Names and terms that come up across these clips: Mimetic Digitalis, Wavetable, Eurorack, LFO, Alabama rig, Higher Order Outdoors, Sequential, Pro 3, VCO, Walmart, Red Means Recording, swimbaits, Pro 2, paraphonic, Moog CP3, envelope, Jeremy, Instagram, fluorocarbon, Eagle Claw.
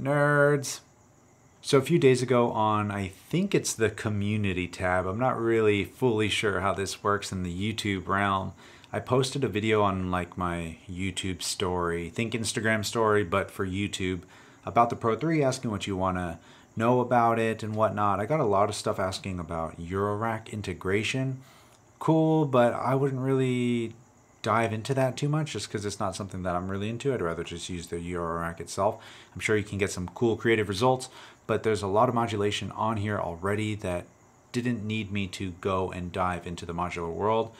Nerds. So a few days ago on, I think it's the community tab, I'm not really fully sure how this works in the YouTube realm, I posted a video on like my YouTube story, think Instagram story, but for YouTube, about the Pro 3, asking what you want to know about it and whatnot. I got a lot of stuff asking about Eurorack integration. Cool, but I wouldn't really dive into that too much just because it's not something that I'm really into. I'd rather just use the Eurorack itself. I'm sure you can get some cool creative results, but there's a lot of modulation on here already that didn't need me to go and dive into the modular world.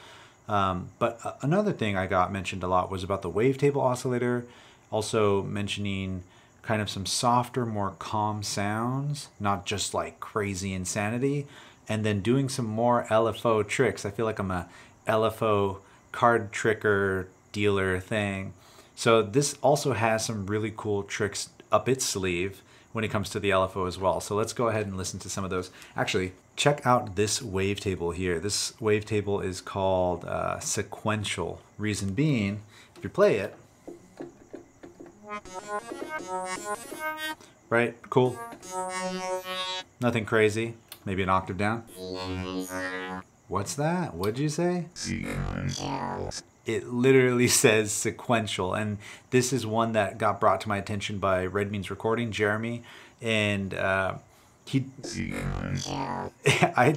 But another thing I got mentioned a lot was about the Wavetable oscillator, also mentioning kind of some softer, more calm sounds, not just like crazy insanity, and then doing some more LFO tricks. I feel like I'm a LFO card tricker dealer thing. So this also has some really cool tricks up its sleeve when it comes to the LFO as well. So let's go ahead and listen to some of those. Actually, check out this wavetable here. This wavetable is called Sequential. Reason being, if you play it, right, cool. Nothing crazy, maybe an octave down. What's that? What'd you say? It literally says sequential, and this is one that got brought to my attention by Red Means Recording, Jeremy, and it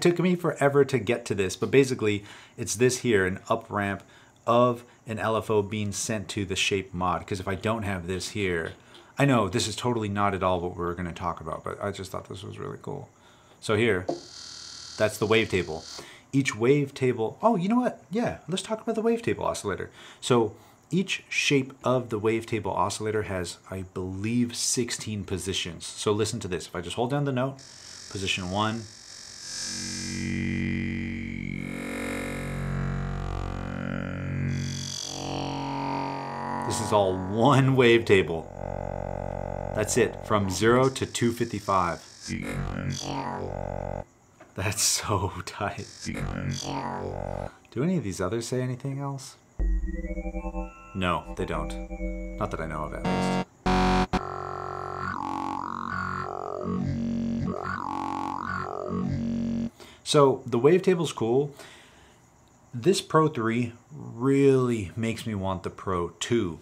took me forever to get to this, but basically it's this here, an up ramp of an LFO being sent to the shape mod, because if I don't have this here, I know this is totally not at all what we're going to talk about, but I just thought this was really cool. So here, that's the wavetable. Each wavetable, oh, you know what? Yeah, let's talk about the wavetable oscillator. So each shape of the wavetable oscillator has, I believe, 16 positions. So listen to this. If I just hold down the note, position 1. This is all one wavetable. That's it, from 0 to 255. That's so tight. Do any of these others say anything else? No, they don't. Not that I know of, at least. So the wavetable's cool. This Pro 3 really makes me want the Pro 2.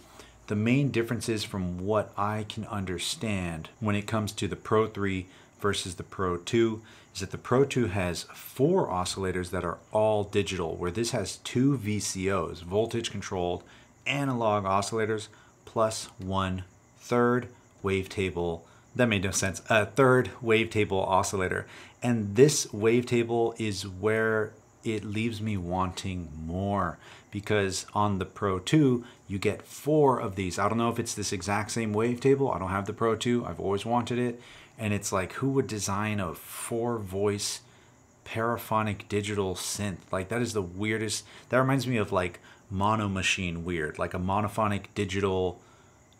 The main differences from what I can understand when it comes to the Pro 3 versus the Pro 2 is that the Pro 2 has 4 oscillators that are all digital, where this has 2 VCOs, voltage controlled analog oscillators, plus 1/3 wavetable, that made no sense, a 1/3 wavetable oscillator. And this wavetable is where it leaves me wanting more, because on the Pro 2, you get 4 of these. I don't know if it's this exact same wavetable. I don't have the Pro 2. I've always wanted it. And it's like, who would design a 4-voice paraphonic digital synth? Like, that is the weirdest. That reminds me of like Mono Machine weird, like a monophonic digital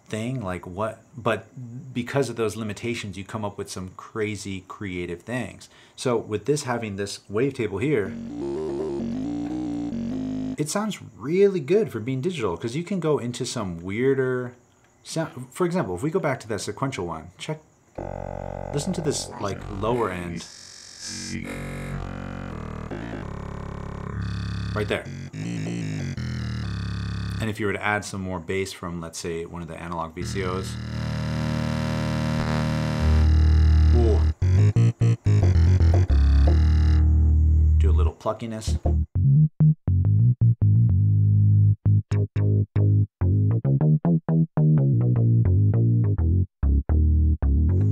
thing. Like what? But because of those limitations, you come up with some crazy creative things. So with this having this wavetable here, it sounds really good for being digital, because you can go into some weirder sound. For example, if we go back to that sequential one, check. Listen to this like lower end. Right there. And if you were to add some more bass from, let's say, one of the analog VCOs. Ooh. Do a little pluckiness.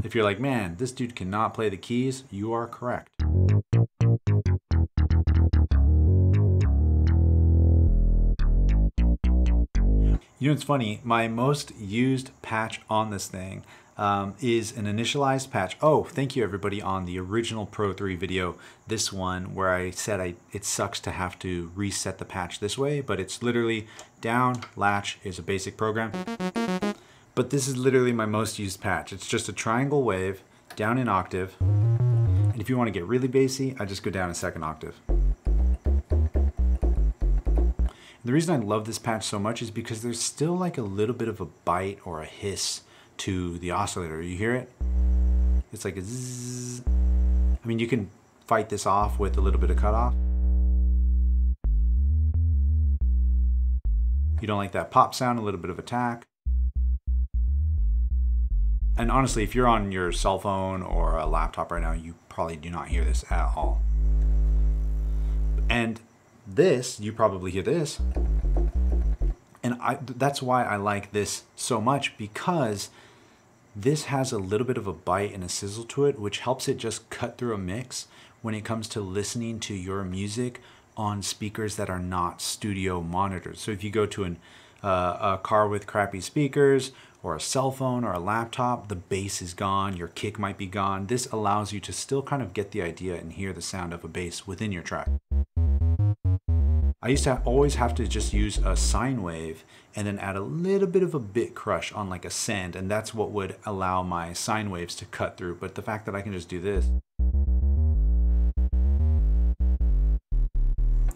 If you're like, man, this dude cannot play the keys, you are correct. You know, it's funny, my most used patch on this thing is an initialized patch. Oh, thank you everybody on the original Pro 3 video, this one where I said it sucks to have to reset the patch this way, but it's literally down, latch is a basic program. But this is literally my most used patch. It's just a triangle wave down an octave. And if you want to get really bassy, I just go down a second octave. The reason I love this patch so much is because there's still like a little bit of a bite or a hiss to the oscillator. You hear it? It's like a zzz. I mean, you can fight this off with a little bit of cutoff. You don't like that pop sound, a little bit of attack. And honestly, if you're on your cell phone or a laptop right now, you probably do not hear this at all. And this, you probably hear this. And that's why I like this so much, because this has a little bit of a bite and a sizzle to it, which helps it just cut through a mix when it comes to listening to your music on speakers that are not studio monitors. So if you go to a car with crappy speakers, or a cell phone or a laptop, the bass is gone, your kick might be gone. This allows you to still kind of get the idea and hear the sound of a bass within your track. I used to always have to just use a sine wave and then add a little bit of a bit crush on like a send, and that's what would allow my sine waves to cut through. But the fact that I can just do this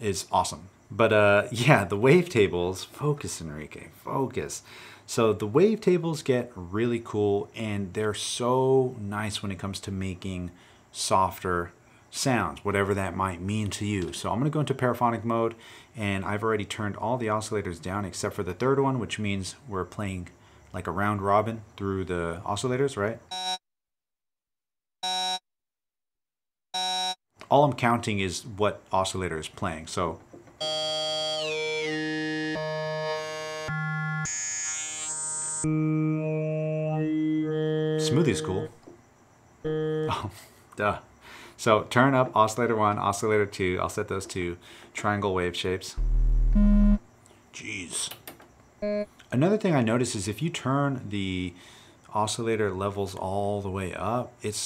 is awesome. But yeah, the wavetables, focus Enrique, focus. So the wavetables get really cool, and they're so nice when it comes to making softer sounds, whatever that might mean to you. So I'm gonna go into paraphonic mode, and I've already turned all the oscillators down except for the third one, which means we're playing like a round robin through the oscillators, right? All I'm counting is what oscillator is playing. So smoothie is cool. Oh, duh. So turn up oscillator 1, oscillator 2. I'll set those to triangle wave shapes. Jeez. Another thing I noticed is if you turn the oscillator levels all the way up, it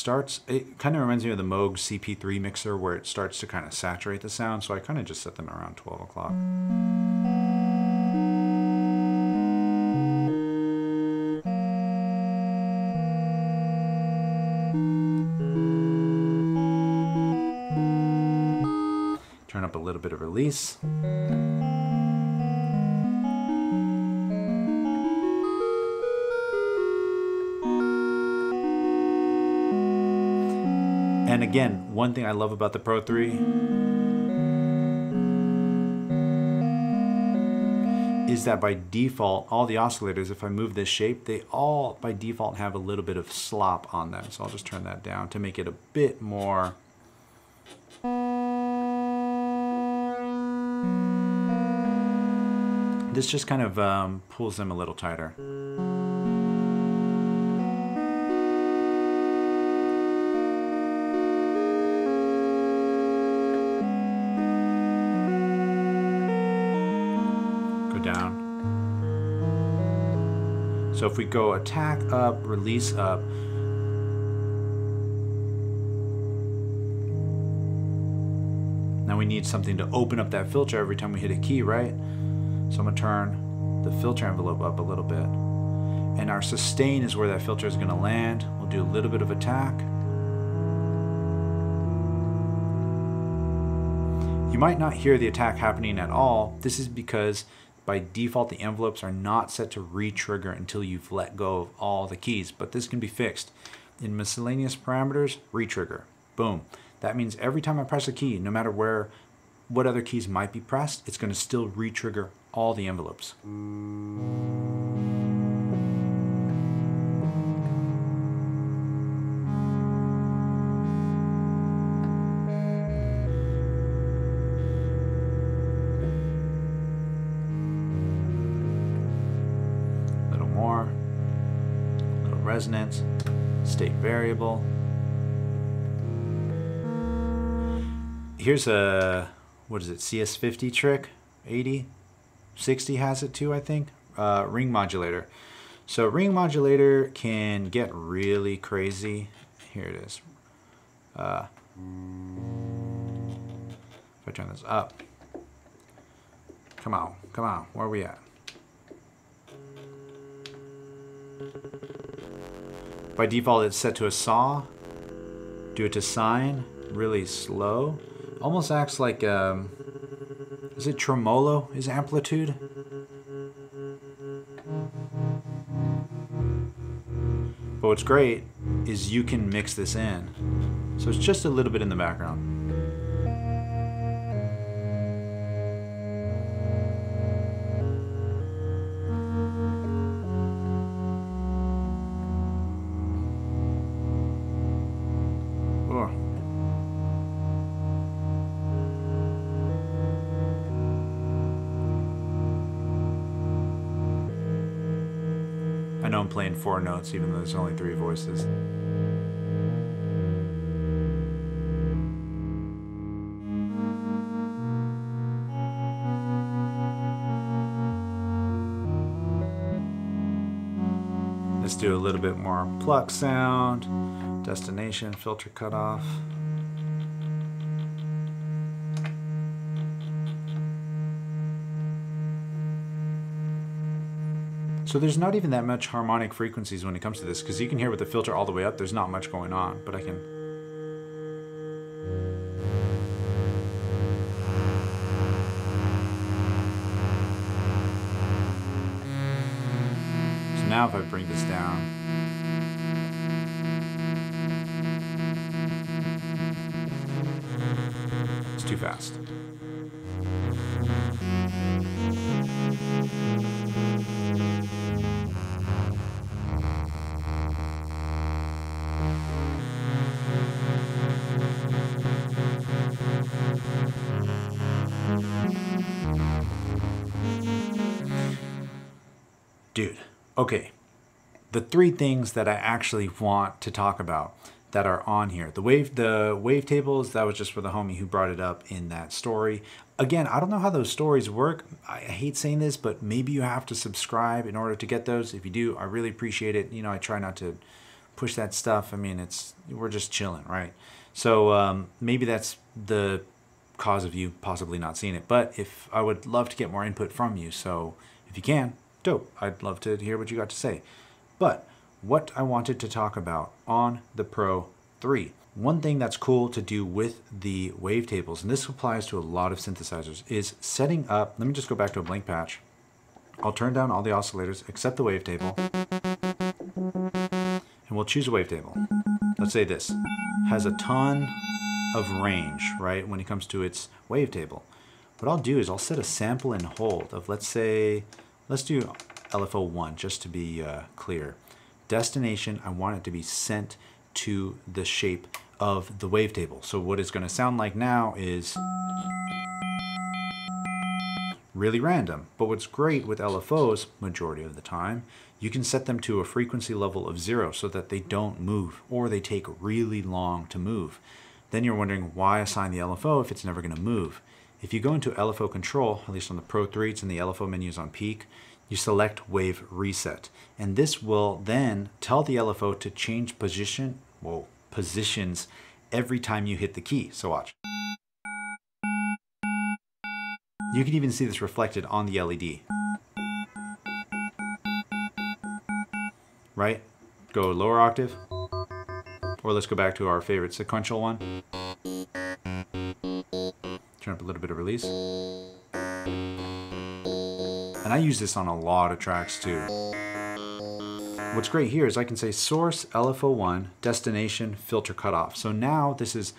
kind of reminds me of the Moog CP3 mixer, where it starts to kind of saturate the sound. So I kind of just set them around 12 o'clock. Turn up a little bit of release. And again, one thing I love about the Pro 3 is that by default, all the oscillators, if I move this shape, they all by default have a little bit of slop on them. So I'll just turn that down to make it a bit more. This just kind of pulls them a little tighter. Go down. So if we go attack up, release up, now we need something to open up that filter every time we hit a key, right? So I'm gonna turn the filter envelope up a little bit. And our sustain is where that filter is gonna land. We'll do a little bit of attack. You might not hear the attack happening at all. This is because by default, the envelopes are not set to re-trigger until you've let go of all the keys, but this can be fixed. In miscellaneous parameters, re-trigger, boom. That means every time I press a key, no matter what other keys might be pressed, it's gonna still re-trigger all the envelopes. A little more, a little resonance, state variable. Here's a, what is it, CS50 trick, 80? 60 has it too, I think, ring modulator. So ring modulator can get really crazy. Here it is. If I turn this up, come on, come on, where are we at? By default, it's set to a saw. Do it to sine, really slow. Almost acts like Is it tremolo? Is amplitude? But what's great is you can mix this in. So it's just a little bit in the background. I know I'm playing four notes even though there's only three voices. Let's do a little bit more pluck sound, destination, filter cutoff. So there's not even that much harmonic frequencies when it comes to this, because you can hear with the filter all the way up, there's not much going on, but I can... So now if I bring this down... It's too fast. Dude, okay, the three things that I actually want to talk about that are on here. The wave tables, that was just for the homie who brought it up in that story. Again, I don't know how those stories work. I hate saying this, but maybe you have to subscribe in order to get those. If you do, I really appreciate it. You know, I try not to push that stuff. I mean, we're just chilling, right? So maybe that's the cause of you possibly not seeing it. But if I would love to get more input from you, so if you can, dope. I'd love to hear what you got to say. But what I wanted to talk about on the Pro 3, one thing that's cool to do with the wavetables, and this applies to a lot of synthesizers, is setting up, let me just go back to a blank patch. I'll turn down all the oscillators except the wavetable, and we'll choose a wavetable. Let's say this has a ton of range, right, when it comes to its wavetable. What I'll do is I'll set a sample and hold of, let's say, let's do LFO 1 just to be clear. Destination, I want it to be sent to the shape of the wavetable. So what it's gonna sound like now is really random. But what's great with LFOs, majority of the time, you can set them to a frequency level of 0 so that they don't move or they take really long to move. Then you're wondering why assign the LFO if it's never gonna move. If you go into LFO control, at least on the Pro 3, it's in the LFO menus on peak, you select wave reset. And this will then tell the LFO to change positions every time you hit the key. So watch. You can even see this reflected on the LED. Right? Go lower octave. Or let's go back to our favorite sequential one. Turn up a little bit of release. And I use this on a lot of tracks too. What's great here is I can say source LFO1, destination, filter cutoff. So now this is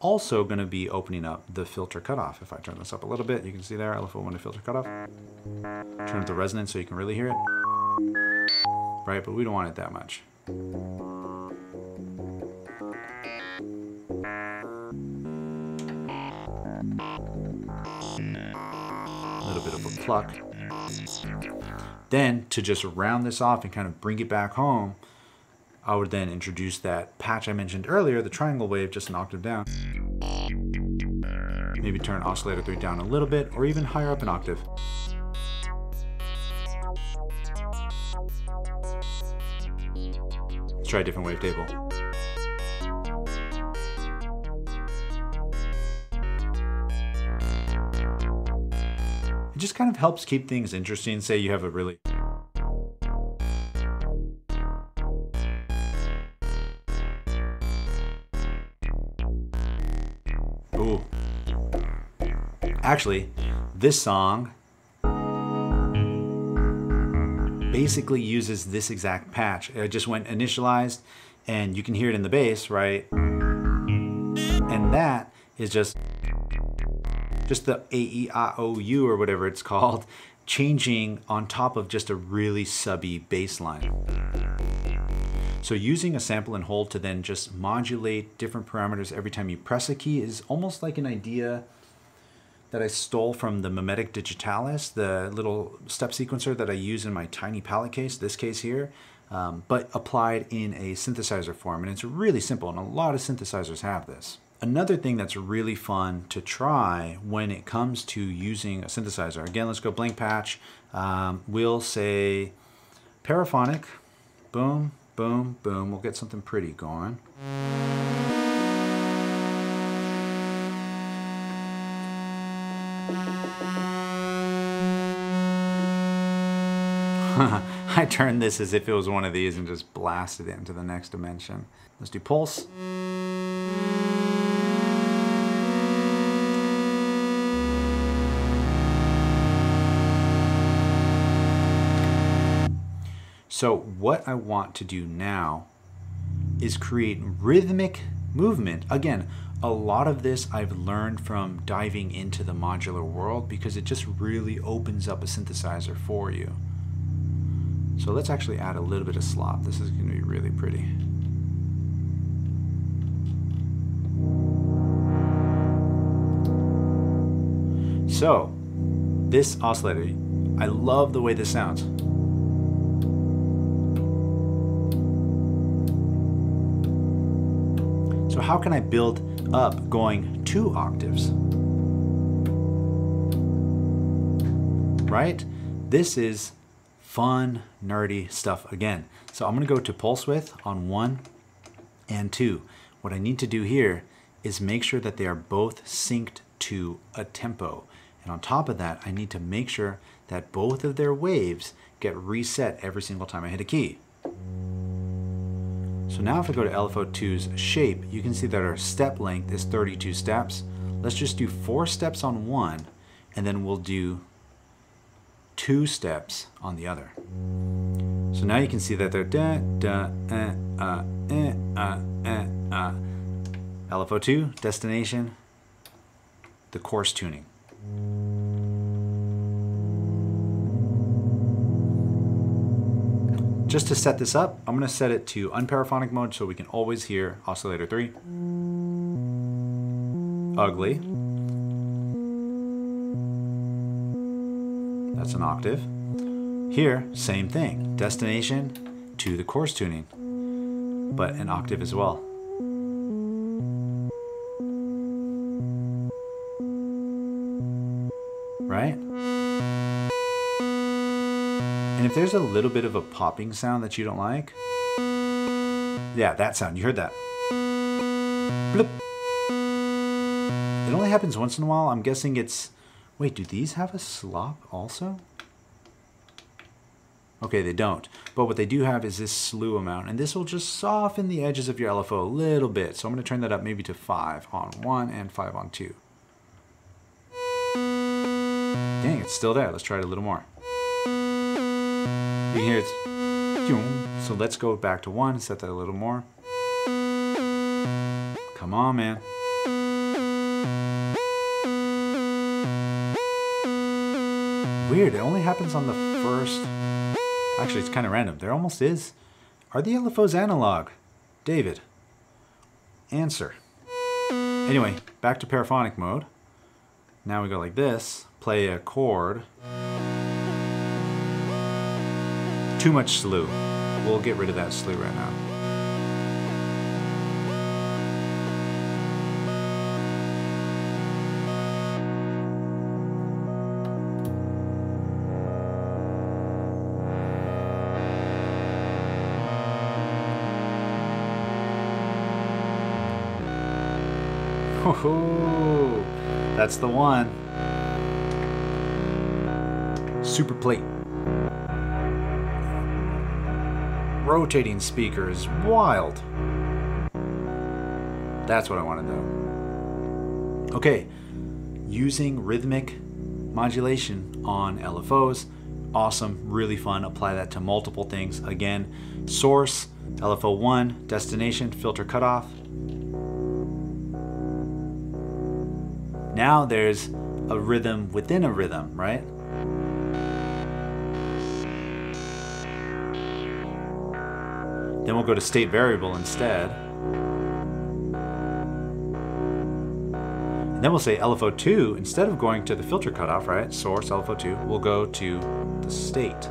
also gonna be opening up the filter cutoff. If I turn this up a little bit, you can see there, LFO1 to filter cutoff. Turn up the resonance so you can really hear it. Right, but we don't want it that much. Pluck. Then to just round this off and kind of bring it back home, I would then introduce that patch I mentioned earlier, the triangle wave, just an octave down. Maybe turn oscillator 3 down a little bit or even higher up an octave. Let's try a different wavetable. It just kind of helps keep things interesting. Say you have a really Actually, This song basically uses this exact patch. It just went initialized, and you can hear it in the bass, right? And that is just the A-E-I-O-U or whatever it's called, changing on top of just a really subby bass line. So using a sample and hold to then just modulate different parameters every time you press a key is almost like an idea that I stole from the Mimetic Digitalis, the little step sequencer that I use in my tiny palette case, this case here, but applied in a synthesizer form. And it's really simple, and a lot of synthesizers have this. Another thing that's really fun to try when it comes to using a synthesizer, again, let's go blank patch. We'll say paraphonic, boom, boom, boom. We'll get something pretty going. I turned this as if it was one of these and just blasted it into the next dimension. Let's do pulse. So what I want to do now is create rhythmic movement. Again, a lot of this I've learned from diving into the modular world because it just really opens up a synthesizer for you. So let's actually add a little bit of slop. This is going to be really pretty. So this oscillator, I love the way this sounds. So how can I build up going 2 octaves? Right? This is fun, nerdy stuff again. So I'm gonna go to pulse width on 1 and 2. What I need to do here is make sure that they are both synced to a tempo. And on top of that, I need to make sure that both of their waves get reset every single time I hit a key. So now if I go to LFO2's shape, you can see that our step length is 32 steps. Let's just do 4 steps on 1, and then we'll do 2 steps on the other. So now you can see that they're da, da, LFO2, destination, the coarse tuning. Just to set this up, I'm going to set it to unparaphonic mode so we can always hear oscillator 3. Ugly. That's an octave. Here, same thing. Destination to the coarse tuning, but an octave as well. Right? And if there's a little bit of a popping sound that you don't like, yeah, that sound, you heard that. Bloop. It only happens once in a while. I'm guessing it's, wait, do these have a slop also? Okay, they don't. But what they do have is this slew amount, and this will just soften the edges of your LFO a little bit. So I'm gonna turn that up maybe to 5 on 1 and 5 on 2. Dang, it's still there. Let's try it a little more. You can hear it's, so let's go back to 1, set that a little more. Come on, man. Weird, it only happens on the first, actually it's kind of random, there almost is. Are the LFOs analog? David, answer. Anyway, back to paraphonic mode. Now we go like this, play a chord. Too much slew. We'll get rid of that slew right now. Woohoo! That's the one. Super plate. Rotating speaker is wild. That's what I want to know. Okay, using rhythmic modulation on LFOs. Awesome, really fun, apply that to multiple things. Again, source, LFO1, destination, filter cutoff. Now there's a rhythm within a rhythm, right? Then we'll go to state variable instead. And then we'll say LFO2, instead of going to the filter cutoff, right? Source, LFO2, we'll go to the state.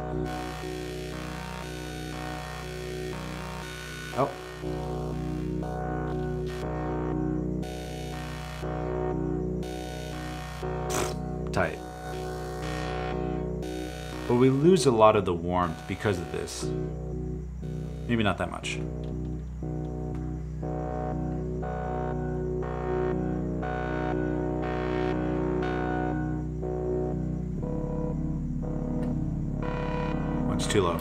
Oh. Tight. But we lose a lot of the warmth because of this. Maybe not that much. One's too low.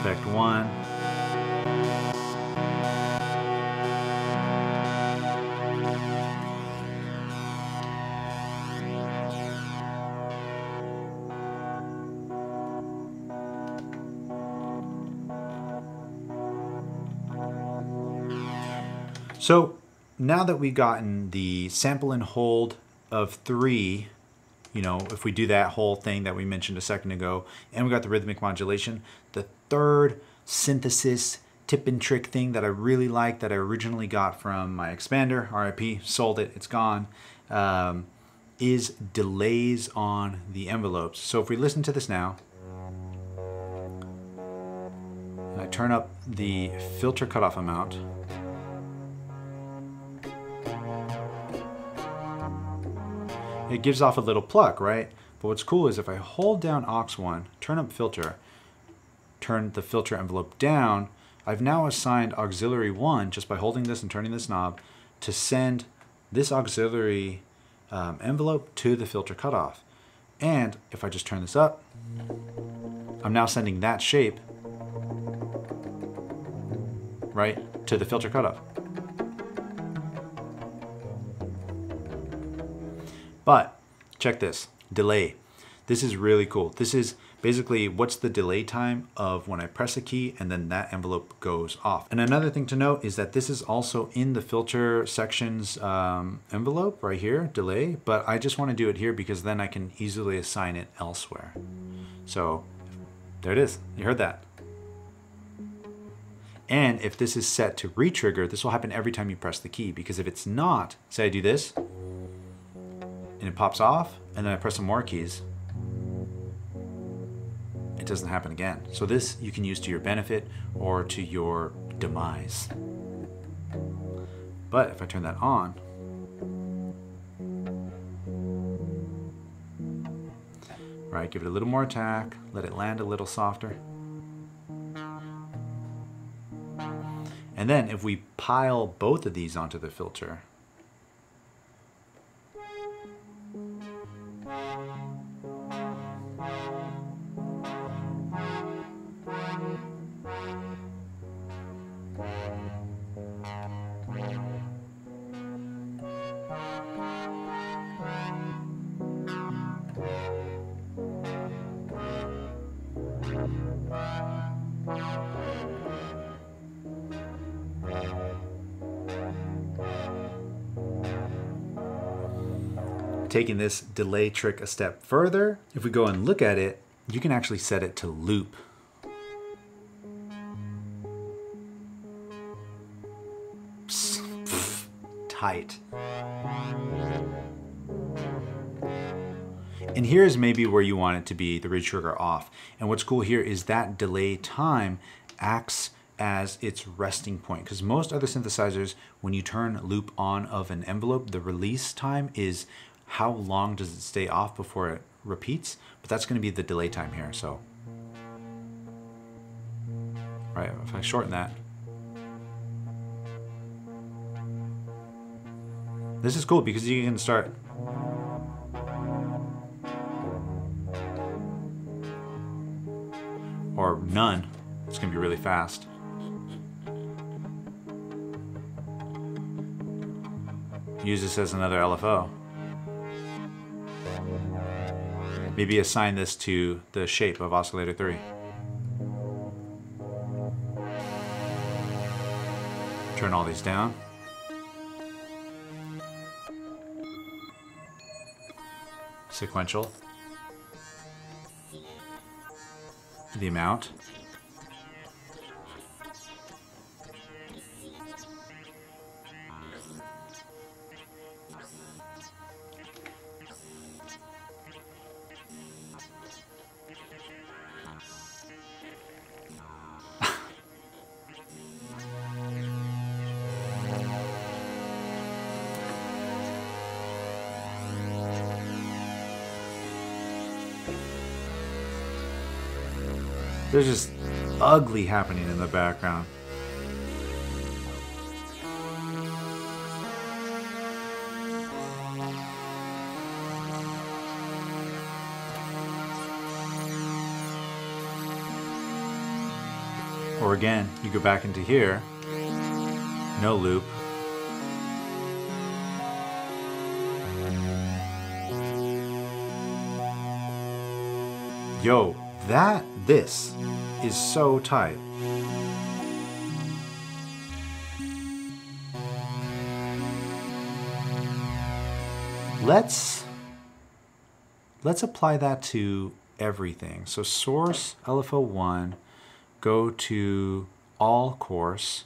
Effect one. So now that we've gotten the sample and hold of 3, you know, if we do that whole thing that we mentioned a second ago, and we got the rhythmic modulation, the third synthesis tip and trick thing that I really like, that I originally got from my expander, RIP, sold it, it's gone, is delays on the envelopes. So if we listen to this now, and I turn up the filter cutoff amount, it gives off a little pluck, right? But what's cool is if I hold down aux1, turn up filter, turn the filter envelope down, I've now assigned auxiliary 1 just by holding this and turning this knob to send this auxiliary envelope to the filter cutoff. And if I just turn this up, I'm now sending that shape, right, to the filter cutoff. But check this, delay. This is really cool. This is basically what's the delay time of when I press a key and then that envelope goes off. And another thing to note is that this is also in the filter section's envelope right here, delay, but I just want to do it here because then I can easily assign it elsewhere. So there it is, you heard that. And if this is set to re-trigger, this will happen every time you press the key, because if it's not, say I do this, and it pops off, and then I press some more keys, it doesn't happen again. So this you can use to your benefit or to your demise. But if I turn that on, right, give it a little more attack, let it land a little softer. And then if we pile both of these onto the filter, taking this delay trick a step further, if we go and look at it, you can actually set it to loop. Psst, pff, tight. And here's maybe where you want it to be, the re-trigger off. And what's cool here is that delay time acts as its resting point, because most other synthesizers, when you turn loop on of an envelope, the release time is how long does it stay off before it repeats, but that's gonna be the delay time here, so. Right, if I shorten that. This is cool because you can start or none, it's gonna be really fast. Use this as another LFO. Maybe assign this to the shape of oscillator 3. Turn all these down. Sequential. The amount. There's just ugly happening in the background. Or again, you go back into here, no loop. Yo. This is so tight. Let's apply that to everything. So source LFO1, go to all course,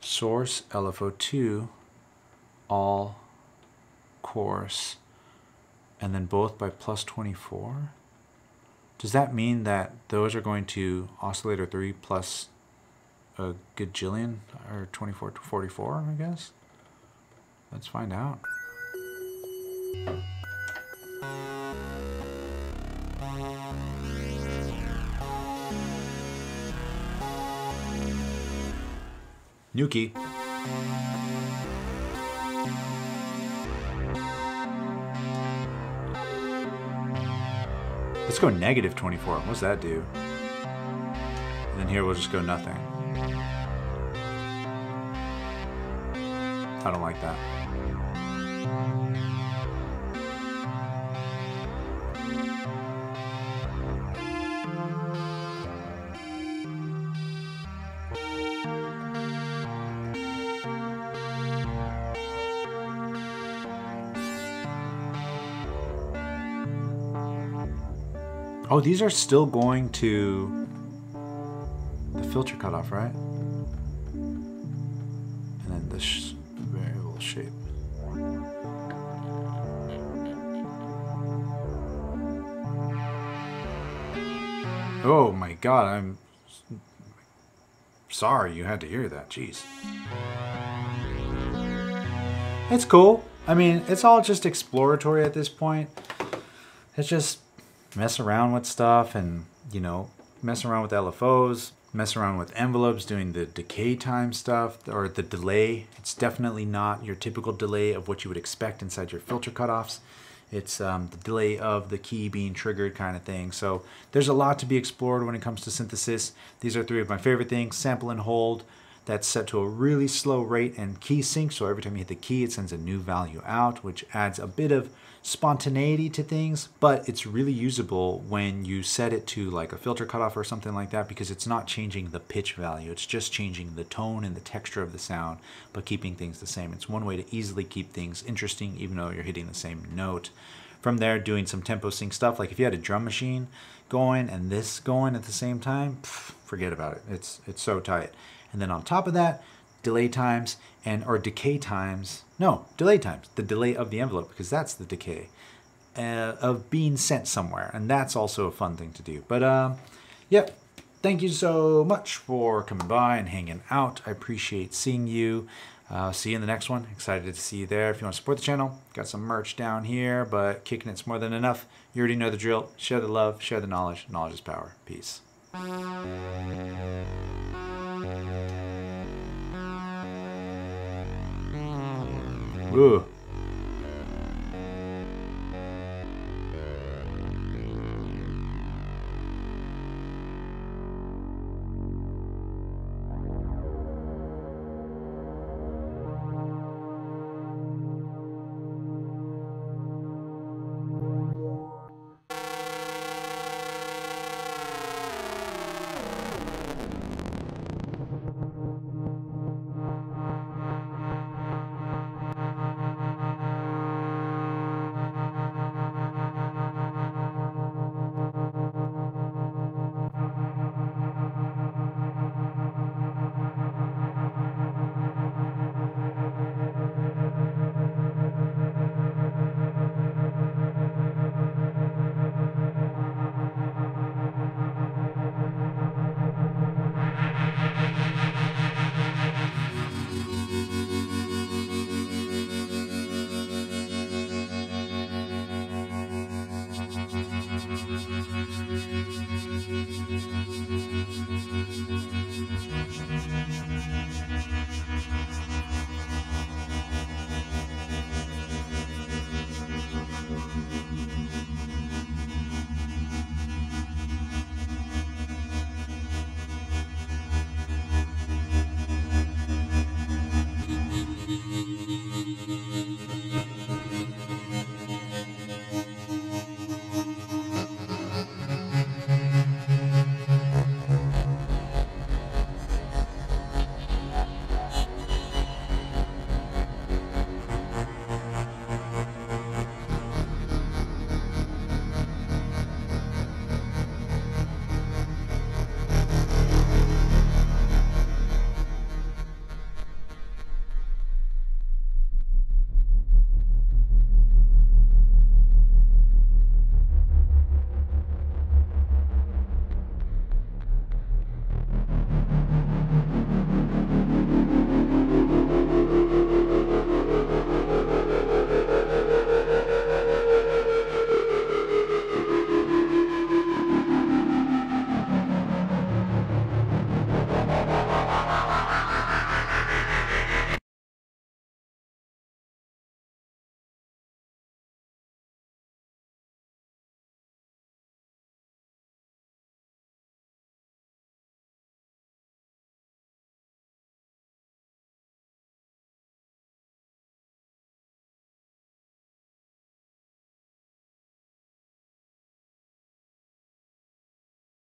source LFO2, all course, and then both by +24. Does that mean that those are going to oscillator 3 plus a gajillion, or 24 to 44, I guess? Let's find out. New key. Let's go -24. What's that do? And then here we'll just go nothing. I don't like that. Oh, these are still going to the filter cutoff, right? And then the variable shape. Oh my God, I'm sorry you had to hear that, jeez. It's cool. I mean, it's all just exploratory at this point. It's just mess around with stuff and, you know, mess around with LFOs, mess around with envelopes, doing the decay time stuff or the delay. It's definitely not your typical delay of what you would expect inside your filter cutoffs. It's the delay of the key being triggered kind of thing. So there's a lot to be explored when it comes to synthesis. These are three of my favorite things: sample and hold. That's set to a really slow rate, and key sync. So every time you hit the key, it sends a new value out, which adds a bit of spontaneity to things, but it's really usable when you set it to like a filter cutoff or something like that, because it's not changing the pitch value. It's just changing the tone and the texture of the sound, but keeping things the same. It's one way to easily keep things interesting, even though you're hitting the same note. From there, doing some tempo sync stuff, like if you had a drum machine going and this going at the same time, forget about it. It's so tight. And then on top of that, delay times and, or decay times, no, delay times, the delay of the envelope, because that's the decay of being sent somewhere. And that's also a fun thing to do. But yep, thank you so much for coming by and hanging out. I appreciate seeing you. See you in the next one. Excited to see you there. If you want to support the channel, got some merch down here, but kicking it's more than enough. You already know the drill. Share the love, share the knowledge. Knowledge is power. Peace. Ooh.